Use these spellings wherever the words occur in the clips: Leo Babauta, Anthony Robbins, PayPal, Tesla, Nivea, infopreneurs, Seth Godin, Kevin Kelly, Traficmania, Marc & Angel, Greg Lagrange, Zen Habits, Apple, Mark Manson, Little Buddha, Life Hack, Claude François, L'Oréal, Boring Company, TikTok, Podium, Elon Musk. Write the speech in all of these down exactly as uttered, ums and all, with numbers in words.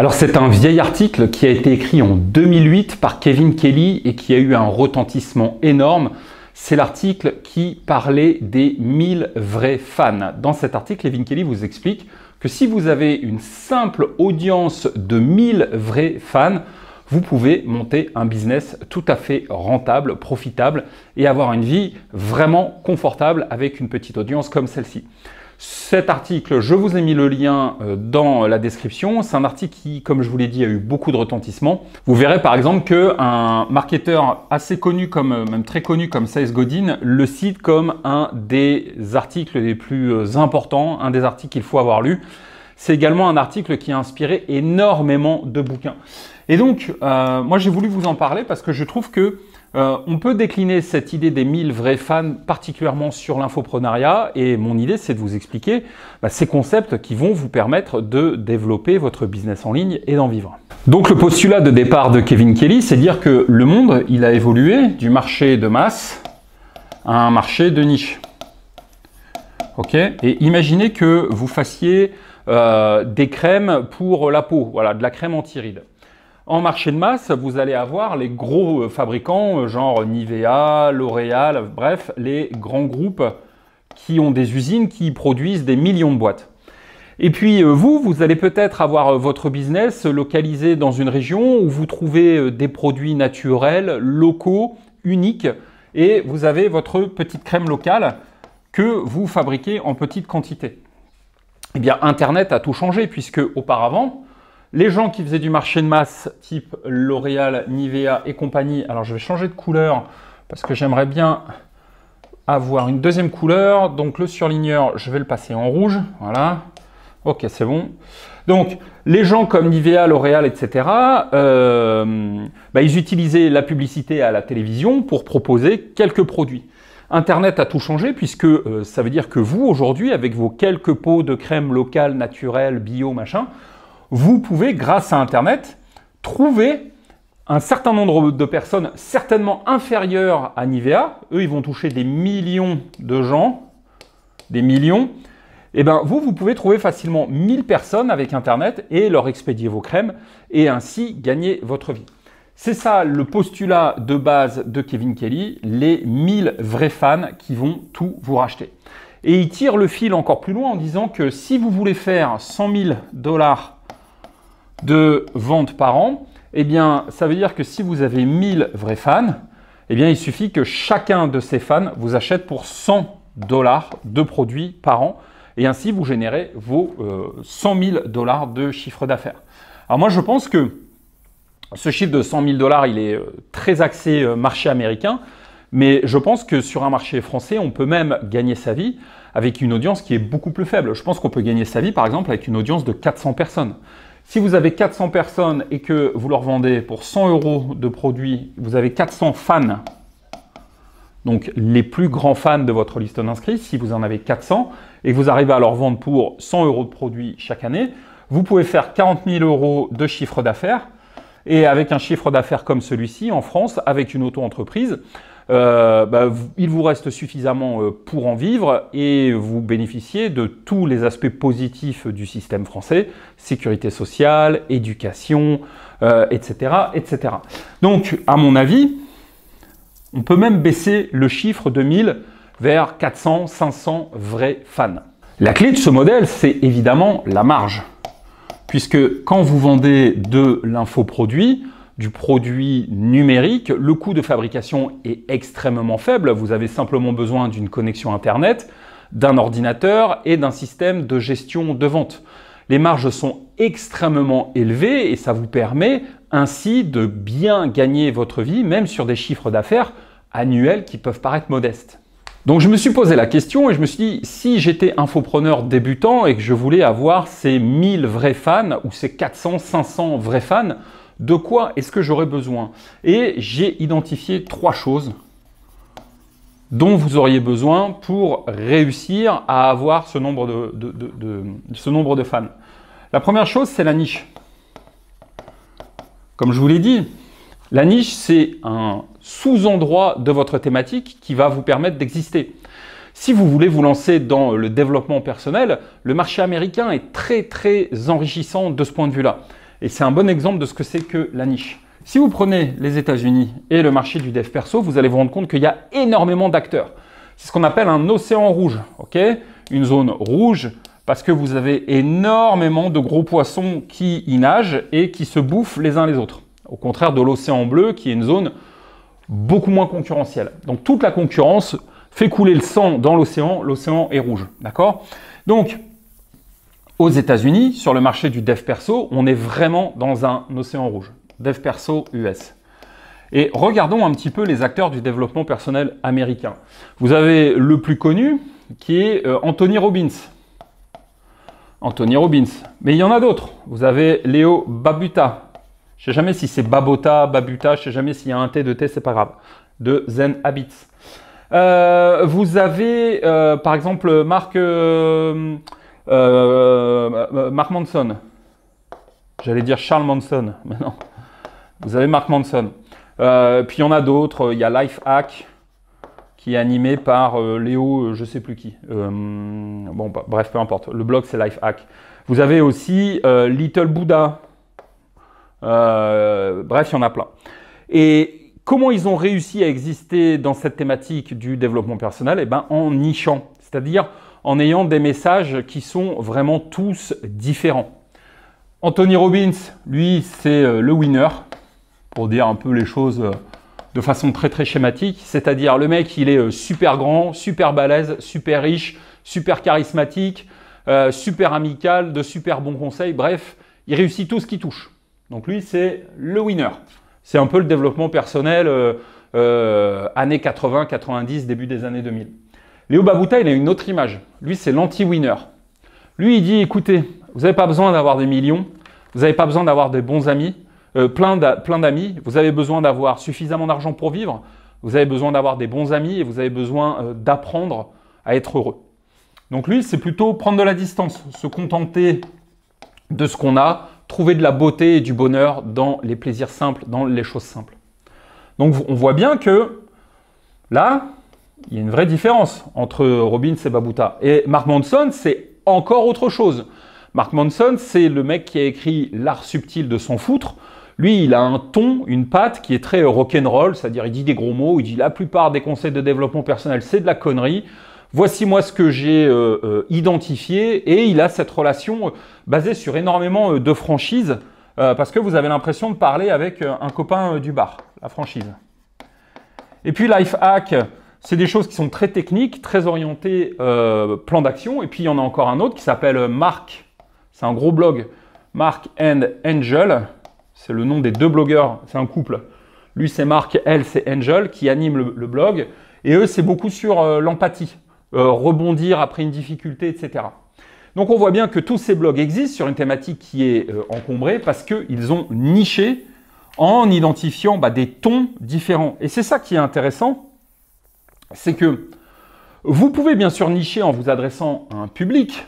Alors c'est un vieil article qui a été écrit en deux mille huit par Kevin Kelly et qui a eu un retentissement énorme. C'est l'article qui parlait des mille vrais fans. Dans cet article, Kevin Kelly vous explique que si vous avez une simple audience de mille vrais fans, vous pouvez monter un business tout à fait rentable, profitable et avoir une vie vraiment confortable avec une petite audience comme celle-ci. Cet article, je vous ai mis le lien dans la description. C'est un article qui, comme je vous l'ai dit, a eu beaucoup de retentissement. Vous verrez par exemple qu'un marketeur assez connu, comme, même très connu comme Seth Godin, le cite comme un des articles les plus importants, un des articles qu'il faut avoir lu. C'est également un article qui a inspiré énormément de bouquins. Et donc, euh, moi j'ai voulu vous en parler parce que je trouve que Euh, on peut décliner cette idée des mille vrais fans particulièrement sur l'infoprenariat, et mon idée c'est de vous expliquer bah, ces concepts qui vont vous permettre de développer votre business en ligne et d'en vivre. Donc le postulat de départ de Kevin Kelly, c'est dire que le monde il a évolué du marché de masse à un marché de niche. Ok, et imaginez que vous fassiez euh, des crèmes pour la peau, voilà, de la crème anti-rides. En marché de masse, vous allez avoir les gros fabricants, genre Nivea, L'Oréal, bref, les grands groupes qui ont des usines qui produisent des millions de boîtes. Et puis vous, vous allez peut-être avoir votre business localisé dans une région où vous trouvez des produits naturels, locaux, uniques, et vous avez votre petite crème locale que vous fabriquez en petite quantité. Eh bien, Internet a tout changé puisque auparavant, les gens qui faisaient du marché de masse, type L'Oréal, Nivea et compagnie. Alors, je vais changer de couleur parce que j'aimerais bien avoir une deuxième couleur. Donc, le surligneur, je vais le passer en rouge. Voilà. Ok, c'est bon. Donc, les gens comme Nivea, L'Oréal, et cetera, euh, bah, ils utilisaient la publicité à la télévision pour proposer quelques produits. Internet a tout changé puisque euh, ça veut dire que vous, aujourd'hui, avec vos quelques pots de crème locale, naturelle, bio, machin, vous pouvez, grâce à Internet, trouver un certain nombre de personnes certainement inférieures à Nivea. Eux, ils vont toucher des millions de gens, des millions. Et bien, vous, vous pouvez trouver facilement mille personnes avec Internet et leur expédier vos crèmes et ainsi gagner votre vie. C'est ça le postulat de base de Kevin Kelly, les mille vrais fans qui vont tout vous racheter. Et il tire le fil encore plus loin en disant que si vous voulez faire cent mille dollars de ventes par an, eh bien, ça veut dire que si vous avez mille vrais fans, eh bien, il suffit que chacun de ces fans vous achète pour cent dollars de produits par an et ainsi vous générez vos euh, cent mille dollars de chiffre d'affaires. Alors moi, je pense que ce chiffre de cent mille dollars, il est très axé marché américain, mais je pense que sur un marché français, on peut même gagner sa vie avec une audience qui est beaucoup plus faible. Je pense qu'on peut gagner sa vie, par exemple, avec une audience de quatre cents personnes. Si vous avez quatre cents personnes et que vous leur vendez pour cent euros de produits, vous avez quatre cents fans, donc les plus grands fans de votre liste d'inscrits. Si vous en avez quatre cents et que vous arrivez à leur vendre pour cent euros de produits chaque année, vous pouvez faire quarante mille euros de chiffre d'affaires. Et avec un chiffre d'affaires comme celui-ci en France, avec une auto-entreprise, euh, bah, il vous reste suffisamment pour en vivre et vous bénéficiez de tous les aspects positifs du système français, sécurité sociale, éducation, euh, et cetera, et cetera. Donc, à mon avis, on peut même baisser le chiffre de mille vers quatre cents, cinq cents vrais fans. La clé de ce modèle, c'est évidemment la marge. Puisque quand vous vendez de l'infoproduit, du produit numérique, le coût de fabrication est extrêmement faible. Vous avez simplement besoin d'une connexion Internet, d'un ordinateur et d'un système de gestion de vente. Les marges sont extrêmement élevées et ça vous permet ainsi de bien gagner votre vie, même sur des chiffres d'affaires annuels qui peuvent paraître modestes. Donc je me suis posé la question et je me suis dit, si j'étais infopreneur débutant et que je voulais avoir ces mille vrais fans ou ces quatre cents, cinq cents vrais fans, de quoi est-ce que j'aurais besoin? Et j'ai identifié trois choses dont vous auriez besoin pour réussir à avoir ce nombre de, de, de, de, ce nombre de fans. La première chose, c'est la niche. Comme je vous l'ai dit, la niche, c'est un sous-endroit de votre thématique qui va vous permettre d'exister. Si vous voulez vous lancer dans le développement personnel, le marché américain est très très enrichissant de ce point de vue-là. Et c'est un bon exemple de ce que c'est que la niche. Si vous prenez les États-Unis et le marché du dev perso, vous allez vous rendre compte qu'il y a énormément d'acteurs. C'est ce qu'on appelle un océan rouge, ok ? Une zone rouge parce que vous avez énormément de gros poissons qui y nagent et qui se bouffent les uns les autres. Au contraire de l'océan bleu qui est une zone beaucoup moins concurrentielle. Donc toute la concurrence fait couler le sang dans l'océan, l'océan est rouge, d'accord ? Donc aux États-Unis, sur le marché du dev perso, on est vraiment dans un océan rouge. Dev perso U S. Et regardons un petit peu les acteurs du développement personnel américain. Vous avez le plus connu qui est Anthony Robbins. Anthony Robbins. Mais il y en a d'autres. Vous avez Leo Babauta. Je ne sais jamais si c'est Babauta, Babuta, je ne sais jamais s'il y a un T, deux T, c'est pas grave. De Zen Habits. Euh, vous avez euh, par exemple Mark, euh, euh, Mark Manson. J'allais dire Charles Manson, mais non. Vous avez Mark Manson. Euh, puis il y en a d'autres. Il y a Life Hack qui est animé par euh, Léo, euh, je ne sais plus qui. Euh, bon, bah, bref, peu importe. Le blog, c'est Life Hack. Vous avez aussi euh, Little Buddha. Euh, bref, il y en a plein. Et comment ils ont réussi à exister dans cette thématique du développement personnel? Eh ben, en nichant, c'est-à-dire en ayant des messages qui sont vraiment tous différents. Anthony Robbins, lui, c'est le winner, pour dire un peu les choses de façon très très schématique. C'est-à-dire le mec, il est super grand, super balèze, super riche, super charismatique, euh, super amical, de super bons conseils. Bref, il réussit tout ce qu'il touche. Donc lui, c'est le winner. C'est un peu le développement personnel euh, euh, années quatre-vingts, quatre-vingt-dix, début des années deux mille. Leo Babauta, il a une autre image. Lui, c'est l'anti-winner. Lui, il dit, écoutez, vous n'avez pas besoin d'avoir des millions, vous n'avez pas besoin d'avoir des bons amis, euh, plein d'amis, vous avez besoin d'avoir suffisamment d'argent pour vivre, vous avez besoin d'avoir des bons amis et vous avez besoin euh, d'apprendre à être heureux. Donc lui, c'est plutôt prendre de la distance, se contenter de ce qu'on a, trouver de la beauté et du bonheur dans les plaisirs simples, dans les choses simples. Donc on voit bien que là, il y a une vraie différence entre Robbins et Babauta. Et Mark Manson, c'est encore autre chose. Mark Manson, c'est le mec qui a écrit L'art subtil de s'en foutre. Lui, il a un ton, une patte qui est très rock'n'roll, c'est-à-dire il dit des gros mots, il dit la plupart des conseils de développement personnel, c'est de la connerie. Voici moi ce que j'ai euh, euh, identifié. Et il a cette relation euh, basée sur énormément euh, de franchises euh, parce que vous avez l'impression de parler avec euh, un copain euh, du bar, la franchise. Et puis Life Hack, c'est des choses qui sont très techniques, très orientées euh, plan d'action. Et puis il y en a encore un autre qui s'appelle Marc. C'est un gros blog, Marc and Angel, c'est le nom des deux blogueurs, c'est un couple. Lui c'est Marc, elle c'est Angel qui anime le, le blog. Et eux c'est beaucoup sur euh, l'empathie, euh, rebondir après une difficulté, et cetera. Donc on voit bien que tous ces blogs existent sur une thématique qui est euh, encombrée parce qu'ils ont niché en identifiant bah, des tons différents. Et c'est ça qui est intéressant, c'est que vous pouvez bien sûr nicher en vous adressant à un public.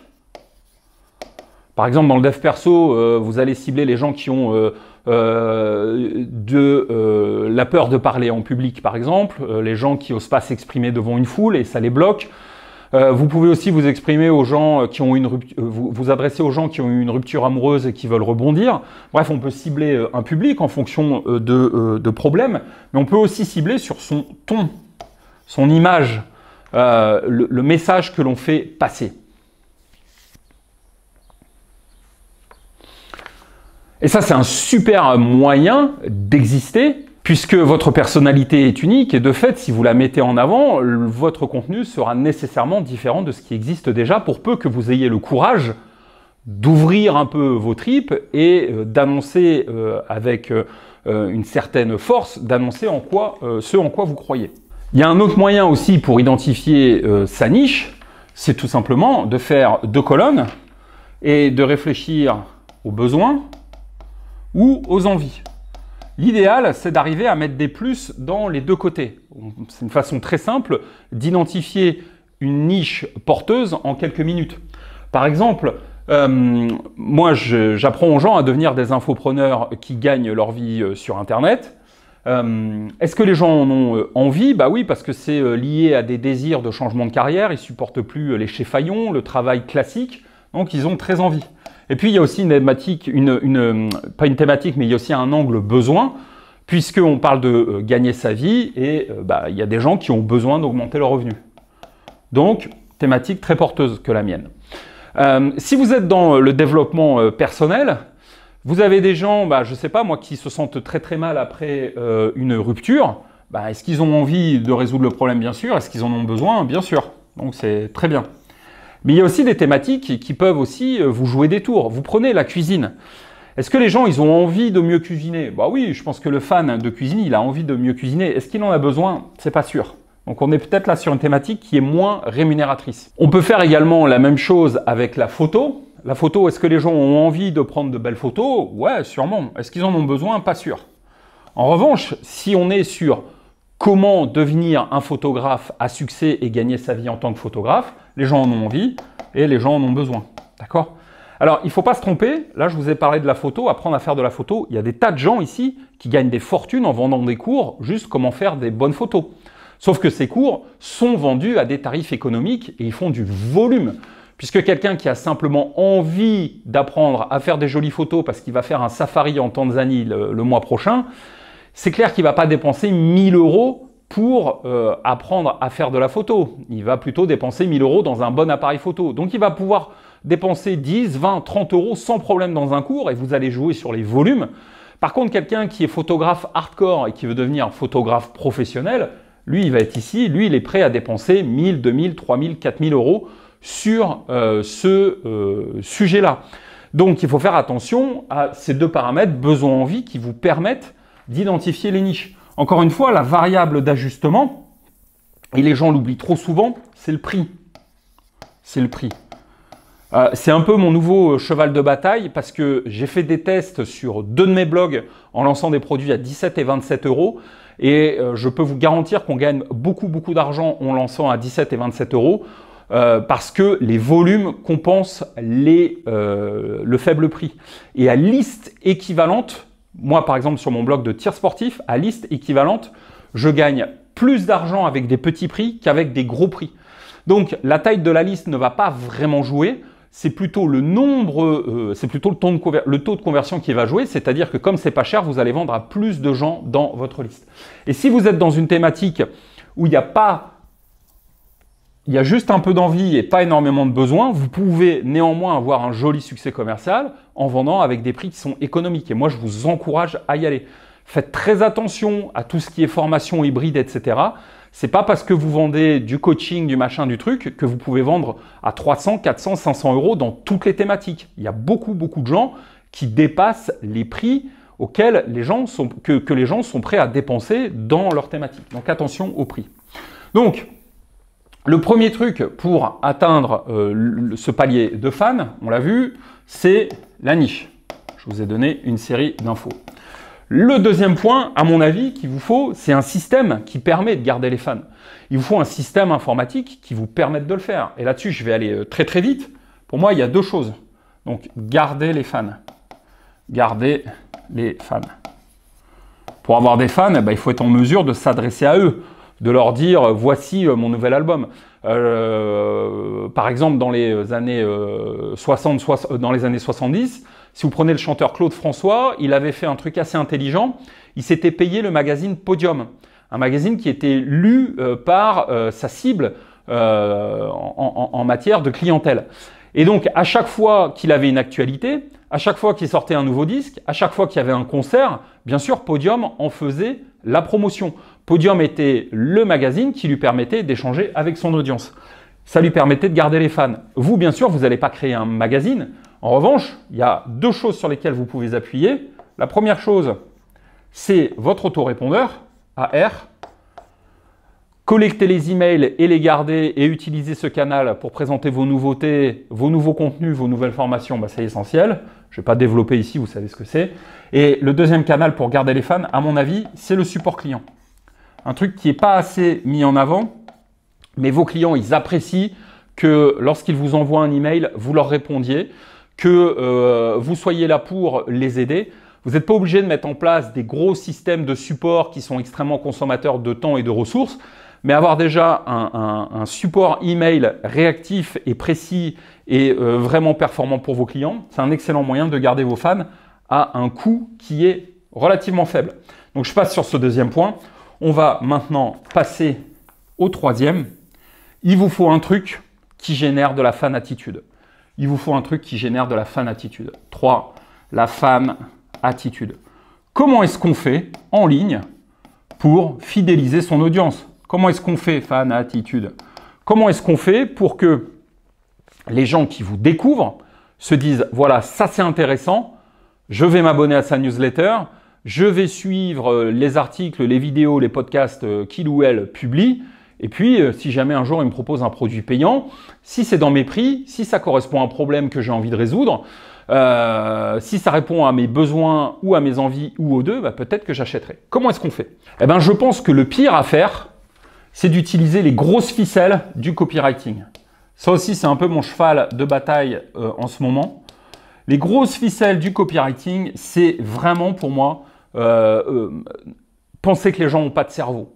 Par exemple, dans le dev perso, euh, vous allez cibler les gens qui ont euh, euh, de, euh, la peur de parler en public, par exemple, euh, les gens qui n'osent pas s'exprimer devant une foule et ça les bloque. Euh, vous pouvez aussi vous exprimer aux gens qui ont une rupture, euh, vous, vous adresser aux gens qui ont eu une rupture amoureuse et qui veulent rebondir. Bref, on peut cibler un public en fonction de, euh, de problèmes, mais on peut aussi cibler sur son ton, son image, euh, le, le message que l'on fait passer. Et ça, c'est un super moyen d'exister puisque votre personnalité est unique et de fait, si vous la mettez en avant, votre contenu sera nécessairement différent de ce qui existe déjà pour peu que vous ayez le courage d'ouvrir un peu vos tripes et d'annoncer avec une certaine force, d'annoncer en quoi, ce en quoi vous croyez. Il y a un autre moyen aussi pour identifier sa niche, c'est tout simplement de faire deux colonnes et de réfléchir aux besoins ou aux envies. L'idéal, c'est d'arriver à mettre des plus dans les deux côtés. C'est une façon très simple d'identifier une niche porteuse en quelques minutes. Par exemple, euh, moi, j'apprends aux gens à devenir des infopreneurs qui gagnent leur vie sur Internet. Euh, Est-ce que les gens en ont envie? Bah oui, parce que c'est lié à des désirs de changement de carrière. Ils supportent plus les chéfaillons, le travail classique. Donc, ils ont très envie. Et puis, il y a aussi une thématique, une, une, pas une thématique, mais il y a aussi un angle besoin, puisqu'on parle de euh, gagner sa vie et euh, bah, il y a des gens qui ont besoin d'augmenter leurs revenus. Donc, thématique très porteuse que la mienne. Euh, si vous êtes dans le développement euh, personnel, vous avez des gens, bah, je ne sais pas moi, qui se sentent très très mal après euh, une rupture. Bah, est-ce qu'ils ont envie de résoudre le problème? Bien sûr. Est-ce qu'ils en ont besoin? Bien sûr. Donc c'est très bien. Mais il y a aussi des thématiques qui peuvent aussi vous jouer des tours. Vous prenez la cuisine. Est-ce que les gens, ils ont envie de mieux cuisiner? Bah oui, je pense que le fan de cuisine, il a envie de mieux cuisiner. Est-ce qu'il en a besoin? C'est pas sûr. Donc on est peut-être là sur une thématique qui est moins rémunératrice. On peut faire également la même chose avec la photo. La photo, est-ce que les gens ont envie de prendre de belles photos? Ouais, sûrement. Est-ce qu'ils en ont besoin? Pas sûr. En revanche, si on est sur comment devenir un photographe à succès et gagner sa vie en tant que photographe, les gens en ont envie et les gens en ont besoin. D'accord? Alors, il ne faut pas se tromper. Là, je vous ai parlé de la photo, apprendre à faire de la photo. Il y a des tas de gens ici qui gagnent des fortunes en vendant des cours, juste comment faire des bonnes photos. Sauf que ces cours sont vendus à des tarifs économiques et ils font du volume. Puisque quelqu'un qui a simplement envie d'apprendre à faire des jolies photos parce qu'il va faire un safari en Tanzanie le, le mois prochain, c'est clair qu'il ne va pas dépenser mille euros pour euh, apprendre à faire de la photo. Il va plutôt dépenser mille euros dans un bon appareil photo. Donc, il va pouvoir dépenser dix, vingt, trente euros sans problème dans un cours et vous allez jouer sur les volumes. Par contre, quelqu'un qui est photographe hardcore et qui veut devenir photographe professionnel, lui, il va être ici. Lui, il est prêt à dépenser mille, deux mille, trois mille, quatre mille euros sur euh, ce euh, sujet-là. Donc, il faut faire attention à ces deux paramètres, besoin, envie, qui vous permettent d'identifier les niches. Encore une fois, la variable d'ajustement, et les gens l'oublient trop souvent, c'est le prix. C'est le prix. Euh, c'est un peu mon nouveau cheval de bataille parce que j'ai fait des tests sur deux de mes blogs en lançant des produits à dix-sept et vingt-sept euros et euh, je peux vous garantir qu'on gagne beaucoup, beaucoup d'argent en lançant à dix-sept et vingt-sept euros euh, parce que les volumes compensent les, euh, le faible prix. Et à liste équivalente, moi, par exemple, sur mon blog de tir sportif, à liste équivalente, je gagne plus d'argent avec des petits prix qu'avec des gros prix. Donc, la taille de la liste ne va pas vraiment jouer. C'est plutôt le nombre, euh, c'est plutôt le taux, de le taux de conversion qui va jouer. C'est-à-dire que comme c'est pas cher, vous allez vendre à plus de gens dans votre liste. Et si vous êtes dans une thématique où il n'y a pas, il y a juste un peu d'envie et pas énormément de besoin, vous pouvez néanmoins avoir un joli succès commercial en vendant avec des prix qui sont économiques. Et moi, je vous encourage à y aller. Faites très attention à tout ce qui est formation hybride, et cetera. C'est pas parce que vous vendez du coaching, du machin, du truc, que vous pouvez vendre à trois cents, quatre cents, cinq cents euros dans toutes les thématiques. Il y a beaucoup, beaucoup de gens qui dépassent les prix auxquels les gens sont, que, que les gens sont prêts à dépenser dans leur thématique. Donc, attention au prix. Donc, le premier truc pour atteindre euh, ce palier de fans, on l'a vu, c'est la niche. Je vous ai donné une série d'infos. Le deuxième point, à mon avis, qu'il vous faut, c'est un système qui permet de garder les fans. Il vous faut un système informatique qui vous permette de le faire. Et là-dessus, je vais aller très très vite. Pour moi, il y a deux choses. Donc, garder les fans. Garder les fans. Pour avoir des fans, eh ben, il faut être en mesure de s'adresser à eux. De leur dire « voici mon nouvel album euh, ». Par exemple, dans les années euh, soixante, soixante, dans les années soixante-dix, si vous prenez le chanteur Claude François, il avait fait un truc assez intelligent. Il s'était payé le magazine Podium, un magazine qui était lu euh, par euh, sa cible euh, en, en, en matière de clientèle. Et donc, à chaque fois qu'il avait une actualité, à chaque fois qu'il sortait un nouveau disque, à chaque fois qu'il y avait un concert, bien sûr, Podium en faisait la promotion. Podium était le magazine qui lui permettait d'échanger avec son audience. Ça lui permettait de garder les fans. Vous, bien sûr, vous n'allez pas créer un magazine. En revanche, il y a deux choses sur lesquelles vous pouvez appuyer. La première chose, c'est votre autorépondeur, A R. Collectez les emails et les garder et utilisez ce canal pour présenter vos nouveautés, vos nouveaux contenus, vos nouvelles formations, bah, c'est essentiel. Je ne vais pas développer ici, vous savez ce que c'est. Et le deuxième canal pour garder les fans, à mon avis, c'est le support client. Un truc qui n'est pas assez mis en avant, mais vos clients, ils apprécient que lorsqu'ils vous envoient un email, vous leur répondiez, que euh, vous soyez là pour les aider. Vous n'êtes pas obligé de mettre en place des gros systèmes de support qui sont extrêmement consommateurs de temps et de ressources. Mais avoir déjà un, un, un support email réactif et précis et euh, vraiment performant pour vos clients, c'est un excellent moyen de garder vos fans à un coût qui est relativement faible. Donc, je passe sur ce deuxième point. On va maintenant passer au troisième. Il vous faut un truc qui génère de la fan attitude. Il vous faut un truc qui génère de la fan attitude. trois. La fan attitude. Comment est-ce qu'on fait en ligne pour fidéliser son audience? Comment est-ce qu'on fait fan attitude? Comment est-ce qu'on fait pour que les gens qui vous découvrent se disent « Voilà, ça c'est intéressant, je vais m'abonner à sa newsletter, je vais suivre les articles, les vidéos, les podcasts qu'il ou elle publie. Et puis, si jamais un jour il me propose un produit payant, si c'est dans mes prix, si ça correspond à un problème que j'ai envie de résoudre, euh, si ça répond à mes besoins ou à mes envies ou aux deux, bah, peut-être que j'achèterai. » Comment est-ce qu'on fait? Eh bien, je pense que le pire à faire, c'est d'utiliser les grosses ficelles du copywriting. Ça aussi, c'est un peu mon cheval de bataille euh, en ce moment. Les grosses ficelles du copywriting, c'est vraiment pour moi euh, euh, penser que les gens n'ont pas de cerveau.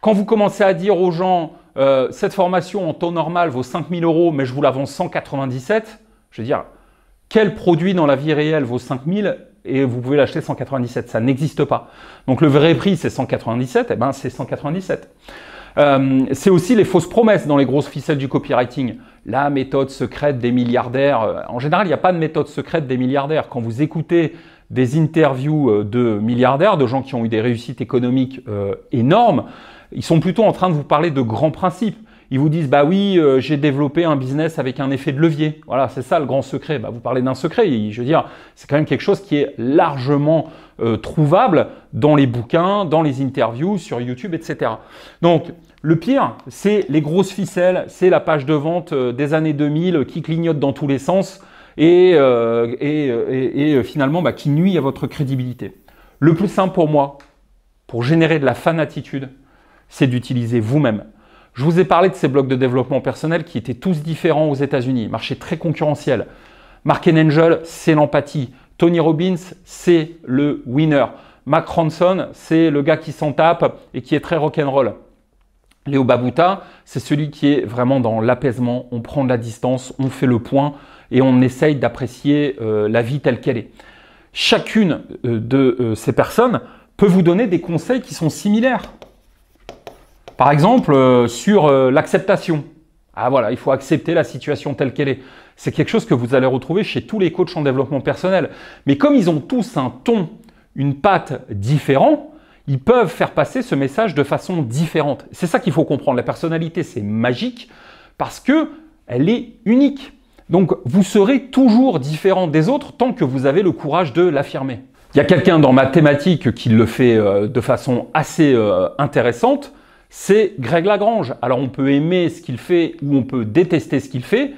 Quand vous commencez à dire aux gens euh, « cette formation en temps normal vaut cinq mille euros, mais je vous la vends cent quatre-vingt-dix-sept », je veux dire, quel produit dans la vie réelle vaut cinq mille et vous pouvez l'acheter cent quatre-vingt-dix-sept? Ça n'existe pas. Donc le vrai prix, c'est cent quatre-vingt-dix-sept, eh ben, c'est cent quatre-vingt-dix-sept. Euh, c'est aussi les fausses promesses dans les grosses ficelles du copywriting. La méthode secrète des milliardaires. En général, il n'y a pas de méthode secrète des milliardaires. Quand vous écoutez des interviews de milliardaires, de gens qui ont eu des réussites économiques euh, énormes, ils sont plutôt en train de vous parler de grands principes. Ils vous disent « bah oui, euh, j'ai développé un business avec un effet de levier ». Voilà, c'est ça le grand secret. Bah, vous parlez d'un secret, je veux dire, c'est quand même quelque chose qui est largement euh, trouvable dans les bouquins, dans les interviews, sur YouTube, et cetera. Donc, le pire, c'est les grosses ficelles, c'est la page de vente euh, des années deux mille qui clignote dans tous les sens et, euh, et, et, et finalement bah, qui nuit à votre crédibilité. Le plus simple pour moi, pour générer de la fan attitude, c'est d'utiliser vous-même. Je vous ai parlé de ces blogs de développement personnel qui étaient tous différents aux États-Unis. Marché très concurrentiel. Marc and Angel, c'est l'empathie. Tony Robbins, c'est le winner. Mark Manson, c'est le gars qui s'en tape et qui est très rock'n'roll. Leo Babauta, c'est celui qui est vraiment dans l'apaisement. On prend de la distance, on fait le point et on essaye d'apprécier euh, la vie telle qu'elle est. Chacune euh, de euh, ces personnes peut vous donner des conseils qui sont similaires. Par exemple, euh, sur euh, l'acceptation. Ah voilà, il faut accepter la situation telle qu'elle est. C'est quelque chose que vous allez retrouver chez tous les coachs en développement personnel. Mais comme ils ont tous un ton, une patte différent, ils peuvent faire passer ce message de façon différente. C'est ça qu'il faut comprendre. La personnalité, c'est magique parce qu'elle est unique. Donc, vous serez toujours différent des autres tant que vous avez le courage de l'affirmer. Il y a quelqu'un dans ma thématique qui le fait euh, de façon assez euh, intéressante. C'est Greg Lagrange. Alors, on peut aimer ce qu'il fait ou on peut détester ce qu'il fait.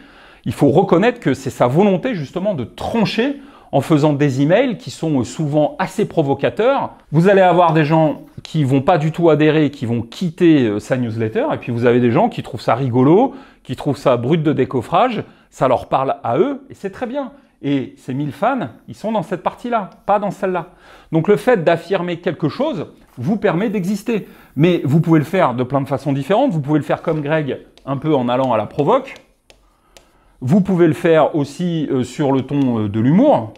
Il faut reconnaître que c'est sa volonté justement de trancher en faisant des emails qui sont souvent assez provocateurs. Vous allez avoir des gens qui vont pas du tout adhérer, qui vont quitter sa newsletter. Et puis, vous avez des gens qui trouvent ça rigolo, qui trouvent ça brut de décoffrage. Ça leur parle à eux et c'est très bien. Et ces mille fans, ils sont dans cette partie-là, pas dans celle-là. Donc, le fait d'affirmer quelque chose vous permet d'exister. Mais vous pouvez le faire de plein de façons différentes. Vous pouvez le faire comme Greg, un peu en allant à la provoque. Vous pouvez le faire aussi sur le ton de l'humour.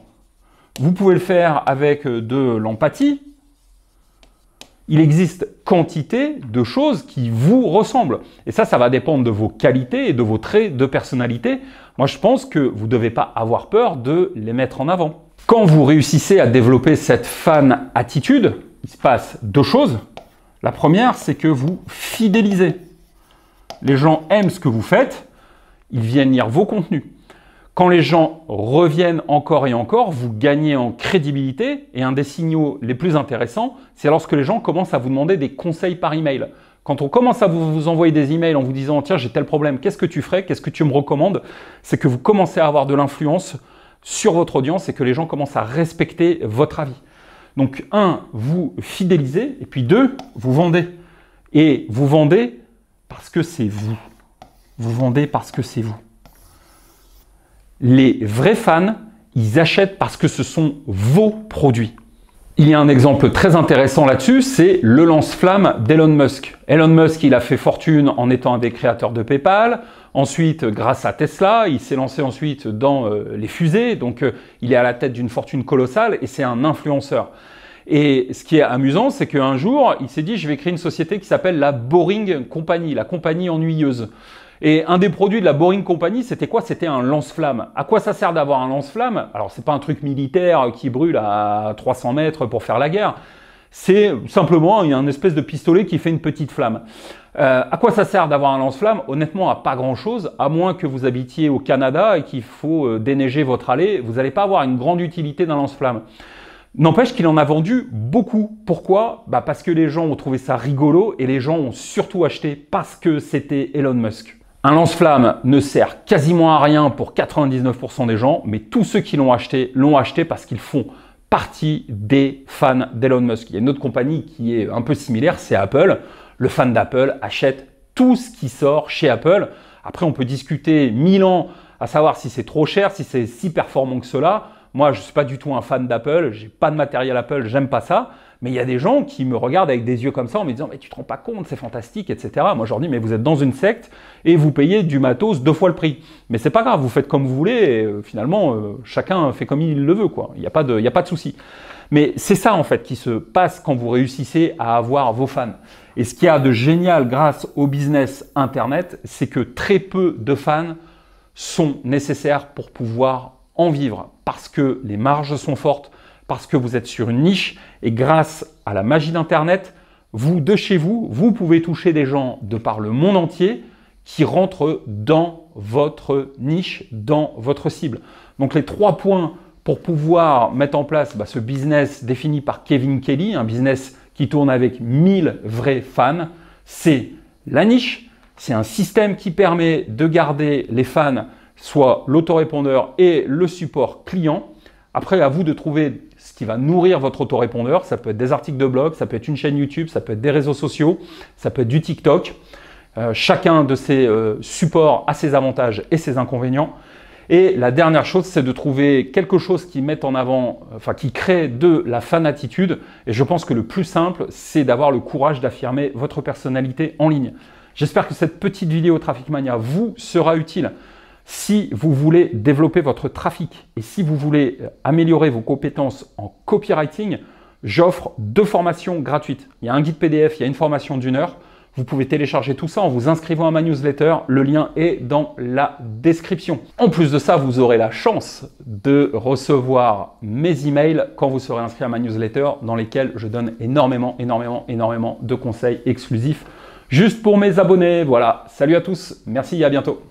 Vous pouvez le faire avec de l'empathie. Il existe quantité de choses qui vous ressemblent. Et ça, ça va dépendre de vos qualités et de vos traits de personnalité. Moi, je pense que vous ne devez pas avoir peur de les mettre en avant. Quand vous réussissez à développer cette fan attitude, il se passe deux choses. La première, c'est que vous fidélisez. Les gens aiment ce que vous faites, ils viennent lire vos contenus. Quand les gens reviennent encore et encore, vous gagnez en crédibilité. Et un des signaux les plus intéressants, c'est lorsque les gens commencent à vous demander des conseils par email. Quand on commence à vous envoyer des emails en vous disant « Tiens, j'ai tel problème, qu'est-ce que tu ferais? Qu'est-ce que tu me recommandes ?» C'est que vous commencez à avoir de l'influence sur votre audience et que les gens commencent à respecter votre avis. Donc, un, vous fidélisez et puis deux, vous vendez. Et vous vendez parce que c'est vous. Vous vendez parce que c'est vous. Les vrais fans, ils achètent parce que ce sont vos produits. Il y a un exemple très intéressant là-dessus, c'est le lance-flamme d'Elon Musk. Elon Musk, il a fait fortune en étant un des créateurs de PayPal. Ensuite, grâce à Tesla, il s'est lancé ensuite dans euh, les fusées. Donc, euh, il est à la tête d'une fortune colossale et c'est un influenceur. Et ce qui est amusant, c'est qu'un jour, il s'est dit « Je vais créer une société qui s'appelle la Boring Company, la compagnie ennuyeuse ». Et un des produits de la Boring Company, c'était quoi? C'était un lance-flamme. À quoi ça sert d'avoir un lance-flamme? Alors, c'est pas un truc militaire qui brûle à trois cents mètres pour faire la guerre. C'est simplement, il y a une espèce de pistolet qui fait une petite flamme. Euh, à quoi ça sert d'avoir un lance-flamme? Honnêtement, à pas grand-chose, à moins que vous habitiez au Canada et qu'il faut déneiger votre allée. Vous n'allez pas avoir une grande utilité d'un lance-flamme. N'empêche qu'il en a vendu beaucoup. Pourquoi? Bah parce que les gens ont trouvé ça rigolo et les gens ont surtout acheté parce que c'était Elon Musk. Un lance-flamme ne sert quasiment à rien pour quatre-vingt-dix-neuf pour cent des gens, mais tous ceux qui l'ont acheté, l'ont acheté parce qu'ils font partie des fans d'Elon Musk. Il y a une autre compagnie qui est un peu similaire, c'est Apple. Le fan d'Apple achète tout ce qui sort chez Apple. Après, on peut discuter mille ans à savoir si c'est trop cher, si c'est si performant que cela. Moi, je ne suis pas du tout un fan d'Apple, j'ai pas de matériel Apple, j'aime pas ça. Mais il y a des gens qui me regardent avec des yeux comme ça en me disant « Mais tu te rends pas compte, c'est fantastique, et cetera » Moi, je leur dis « Mais vous êtes dans une secte et vous payez du matos deux fois le prix. » Mais c'est pas grave, vous faites comme vous voulez et euh, finalement, euh, chacun fait comme il le veut, quoi. Il n'y a pas de, il n'y a pas de souci. Mais c'est ça, en fait, qui se passe quand vous réussissez à avoir vos fans. Et ce qu'il y a de génial grâce au business Internet, c'est que très peu de fans sont nécessaires pour pouvoir en vivre parce que les marges sont fortes, parce que vous êtes sur une niche et grâce à la magie d'Internet, vous de chez vous, vous pouvez toucher des gens de par le monde entier qui rentrent dans votre niche, dans votre cible. Donc les trois points pour pouvoir mettre en place bah, ce business défini par Kevin Kelly, un business qui tourne avec mille vrais fans, c'est la niche, c'est un système qui permet de garder les fans, soit l'autorépondeur et le support client. Après, à vous de trouver ce qui va nourrir votre autorépondeur. Ça peut être des articles de blog, ça peut être une chaîne YouTube, ça peut être des réseaux sociaux, ça peut être du TikTok. Euh, chacun de ces euh, supports a ses avantages et ses inconvénients. Et la dernière chose, c'est de trouver quelque chose qui mette en avant, enfin qui crée de la fan attitude. Et je pense que le plus simple, c'est d'avoir le courage d'affirmer votre personnalité en ligne. J'espère que cette petite vidéo Traficmania vous sera utile. Si vous voulez développer votre trafic et si vous voulez améliorer vos compétences en copywriting, j'offre deux formations gratuites. Il y a un guide P D F, il y a une formation d'une heure. Vous pouvez télécharger tout ça en vous inscrivant à ma newsletter. Le lien est dans la description. En plus de ça, vous aurez la chance de recevoir mes emails quand vous serez inscrit à ma newsletter dans lesquels je donne énormément, énormément, énormément de conseils exclusifs juste pour mes abonnés. Voilà, salut à tous, merci et à bientôt.